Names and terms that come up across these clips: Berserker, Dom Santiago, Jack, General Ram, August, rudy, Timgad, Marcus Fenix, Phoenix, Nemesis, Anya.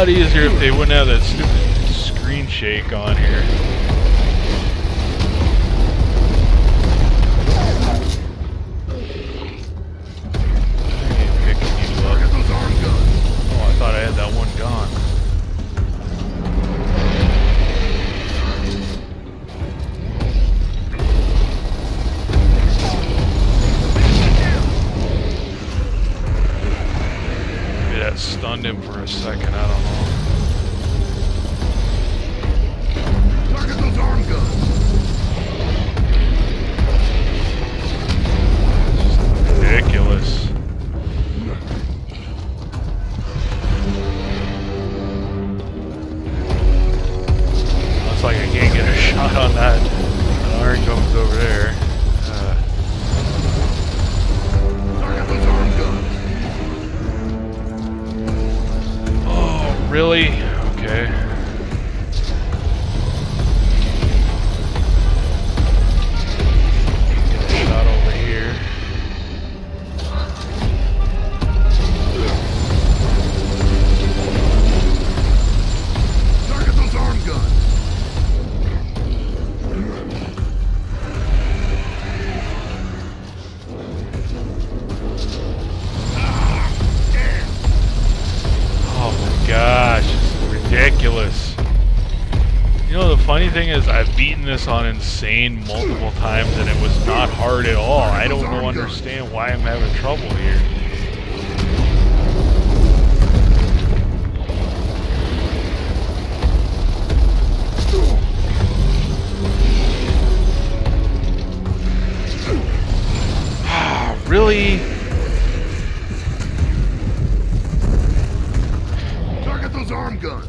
lot easier if they wouldn't have that stupid screen shake on here. Funny thing is, I've beaten this on insane multiple times and it was not hard at all. I don't understand why I'm having trouble here. Really? Target those arm guns.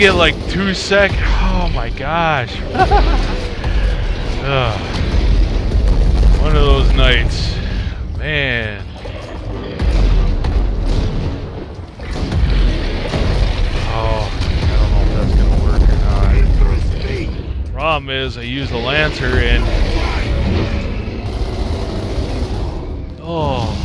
Get like 2 seconds. Oh my gosh. One of those nights, man. Oh, I don't know if that's gonna work or not. Problem is, I use the Lancer and oh.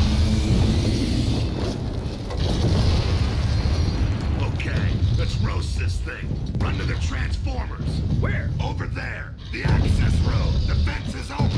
Transformers. Where? Over there. The access road. The fence is open.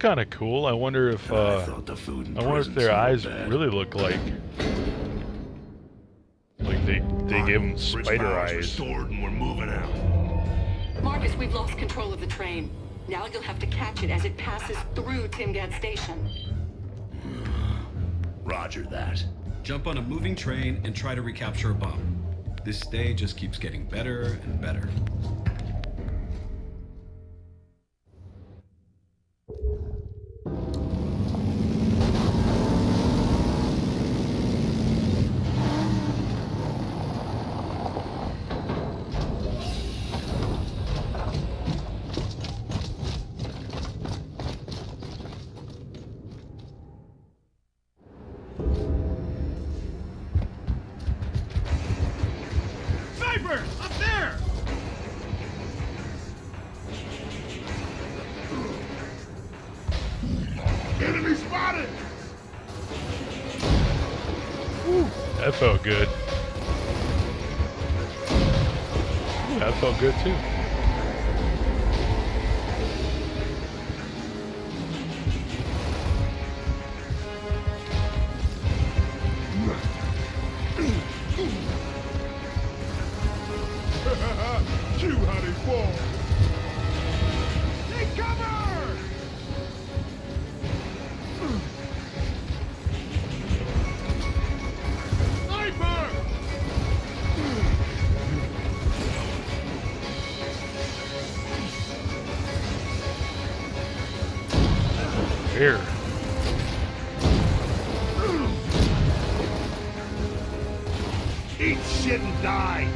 Kind of cool. I wonder if I wonder if their eyes really look like they gave them spider eyes. And we're moving out. Marcus, we've lost control of the train. Now you'll have to catch it as it passes through Timgad Station. Roger that. Jump on a moving train and try to recapture a bomb. This day just keeps getting better and better. That felt good. That felt good too. You had it wrong. Take cover! Sniper! Here. Eat shit and die.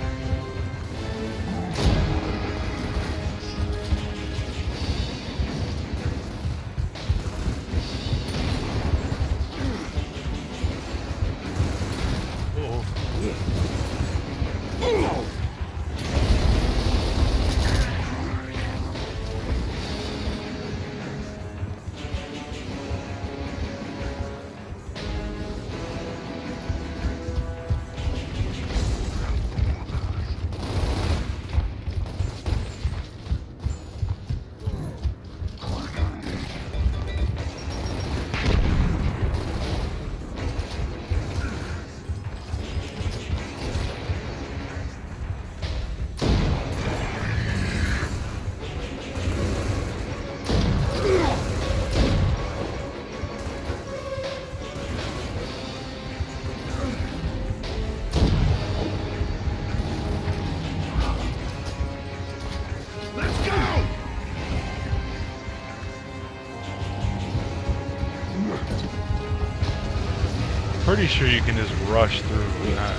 Pretty sure you can just rush through that.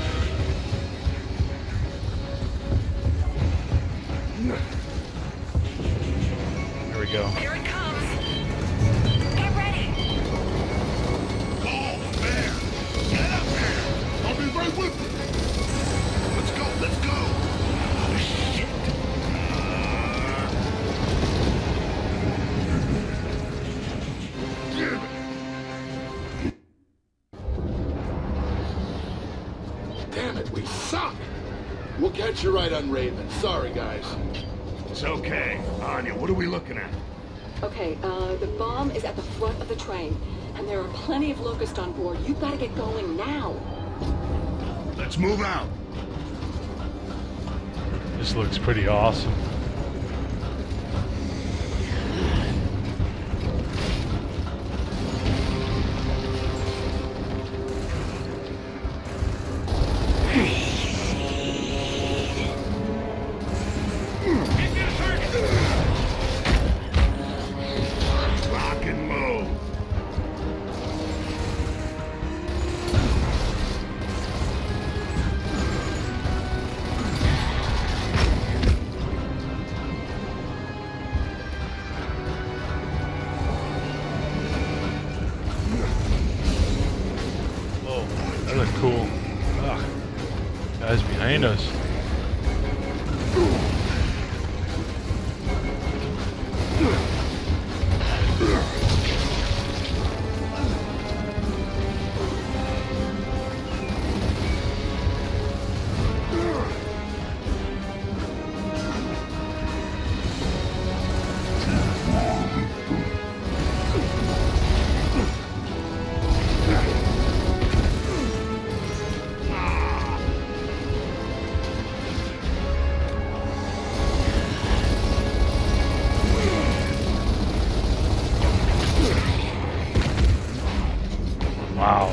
There we go. Here it comes. Get ready. Call the bear. Get up here. I'll be right with you. Let's go. Let's go. Oh, shit. You're right on Raven. Sorry, guys. It's okay. Anya, what are we looking at? Okay, the bomb is at the front of the train, and there are plenty of locusts on board. You've got to get going now. Let's move out. This looks pretty awesome.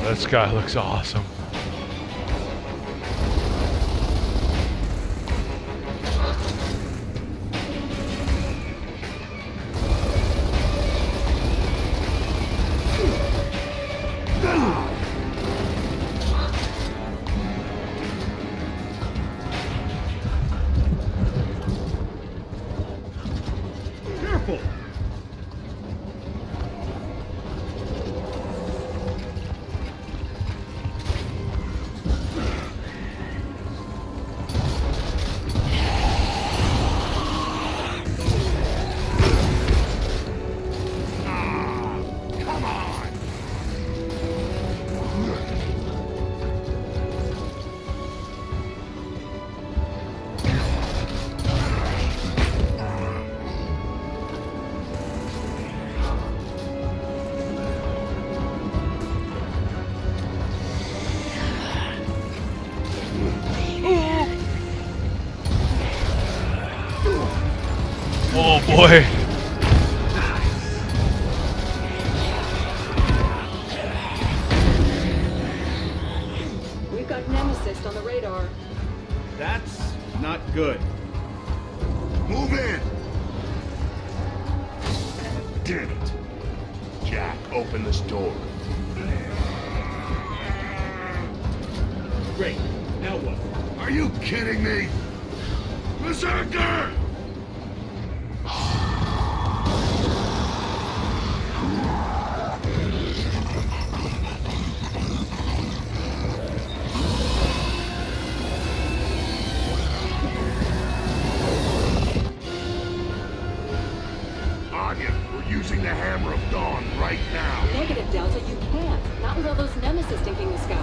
This guy looks awesome. boy. We've got Nemesis on the radar. That's not good. Move in. Damn it. Jack, open this door. Great. Now what? Are you kidding me? Berserker! Anya, we're using the Hammer of Dawn right now. Negative, Delta, you can't. Not with all those Nemesis thinking the sky.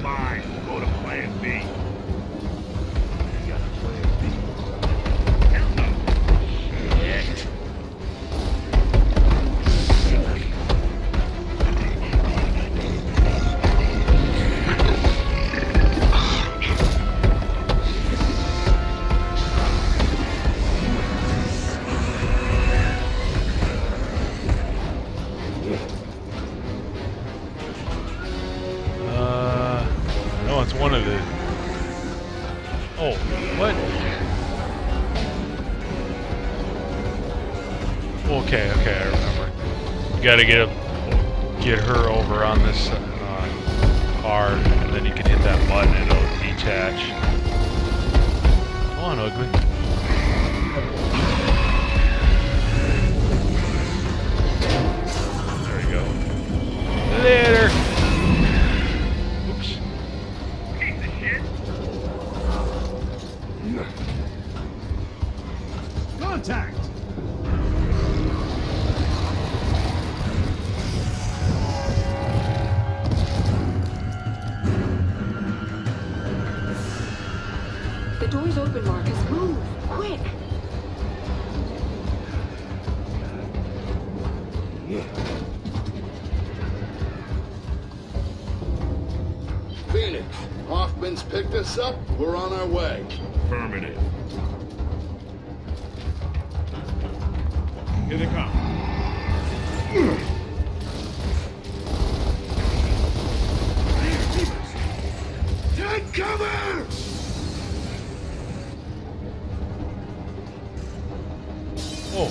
Fine, we'll go to Plan B. Gotta get her over on this car, and then you can hit that button and it'll detach. Come on, ugly. There you go. Later! Oops. Piece of shit. Contact! Door's open, Marcus. Move! Quick! Phoenix, Hoffman's picked us up. We're on our way. Affirmative. Here they come. Take cover! Oh.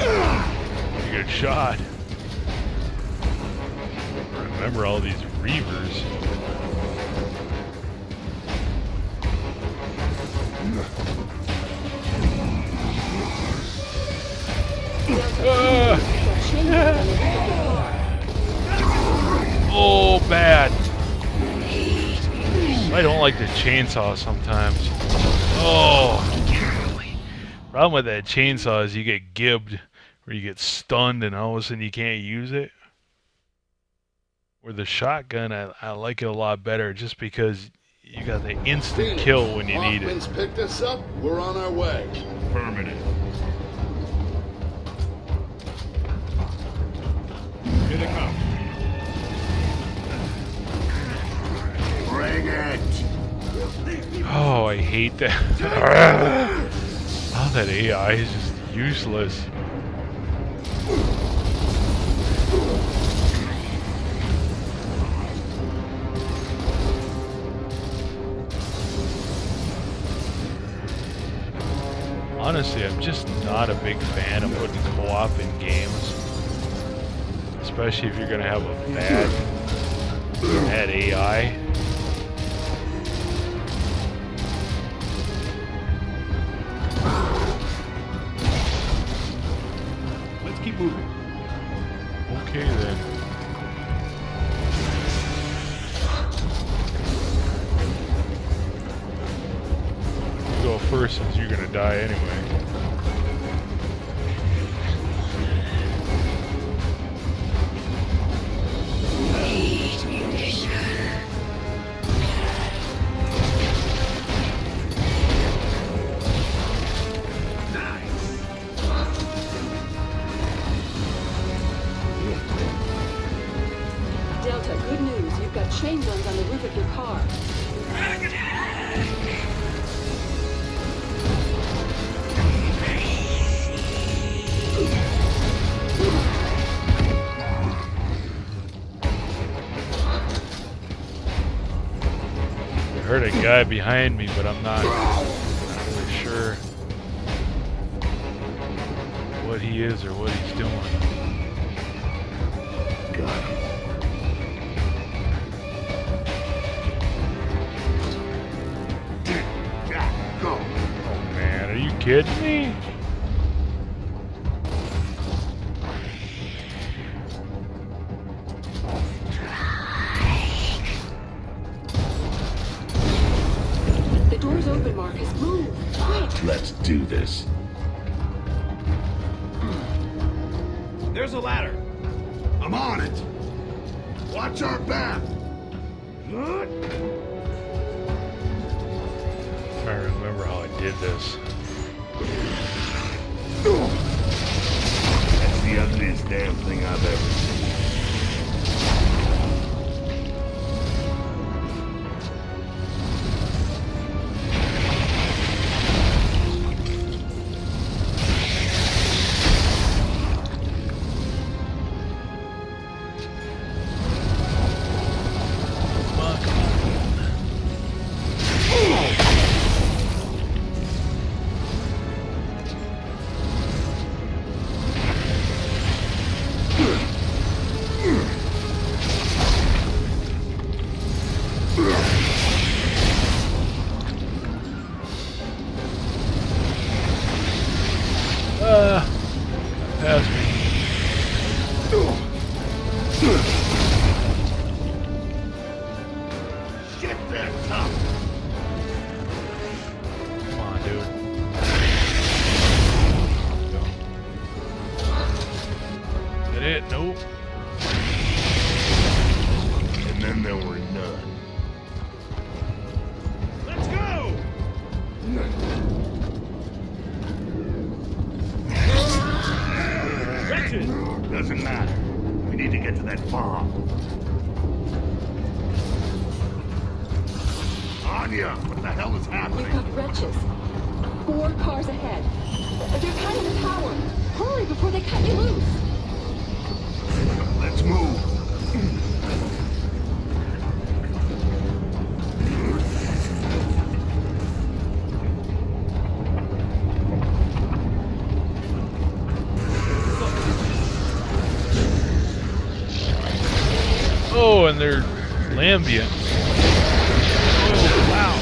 Other shot. Remember all these reavers. Oh, bad. I don't like the chainsaw sometimes. Oh, problem with that chainsaw is you get gibbed. Where you get stunned and all of a sudden you can't use it. Where the shotgun, I like it a lot better just because you got the instant Phoenix, kill when you need it. Picked us up. We're on our way. Affirmative. Here they come. Bring it! Oh, I hate that. Oh, that AI is just useless. Honestly, I'm just not a big fan of putting co-op in games. Especially if you're going to have a bad AI. Let's keep moving. Okay then. First, since you're gonna die anyway. Delta, good news, you've got chain guns on the roof of your car. I heard a guy behind me, but I'm not really sure what he is or what he's doing. Got him. Jack, go. Oh man, are you kidding me? Let's do this. There's a ladder. I'm on it. Watch our back. I'm trying to remember how I did this. That's the ugliest damn thing I've ever seen. Doesn't matter. We need to get to that bomb. Anya, what the hell is happening? We've got wretches. 4 cars ahead. They're cutting the power. Hurry before they cut you loose. Let's move. Oh, and they're lambient. Oh, wow.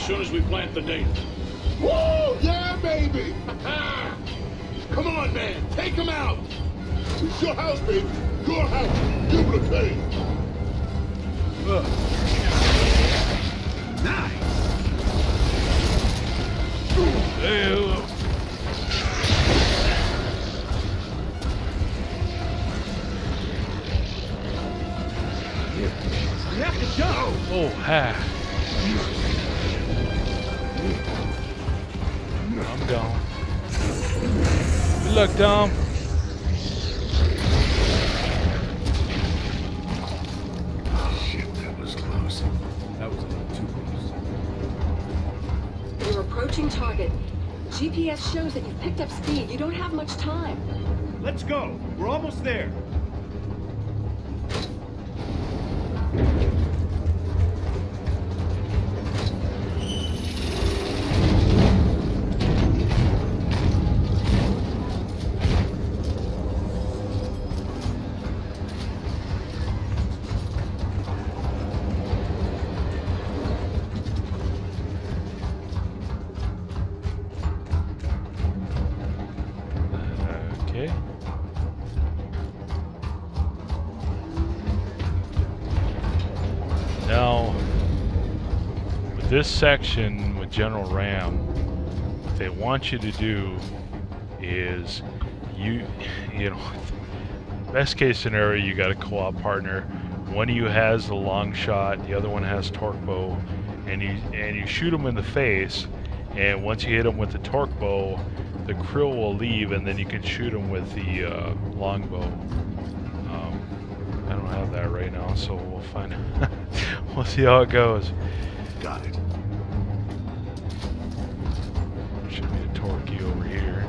as soon as we plant the date. Whoa! Yeah, baby! Come on, man! Take him out! It's your house, baby! Your house! Duplicate! Nice! Hey, oh, ha. I'm gone. Good luck, Dom. Oh, shit, that was close. That was a little too close. You're approaching target. GPS shows that you've picked up speed. You don't have much time. Let's go. We're almost there. This section with General Ram, what they want you to do is, you know, best case scenario, you got a co-op partner. One of you has the long shot, the other one has torque bow, and you shoot them in the face. And once you hit them with the torque bow, the krill will leave, and then you can shoot them with the long bow. I don't have that right now, so we'll find out. We'll see how it goes. Got it. Should be a torque over here.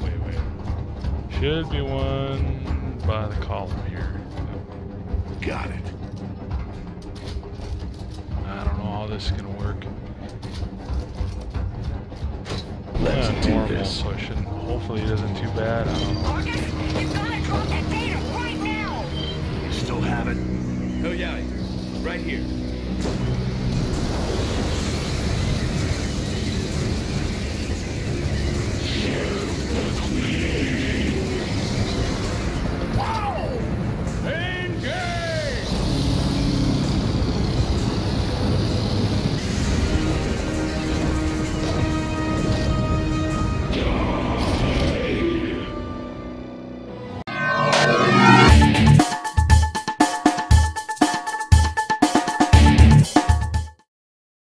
Wait. Should be one by the column here. Got it. I don't know how this is gonna work. Let's do this. So I shouldn't. Hopefully, it isn't too bad. I don't know. August, you've got to drop that data right now. You still have it? Oh yeah, right here.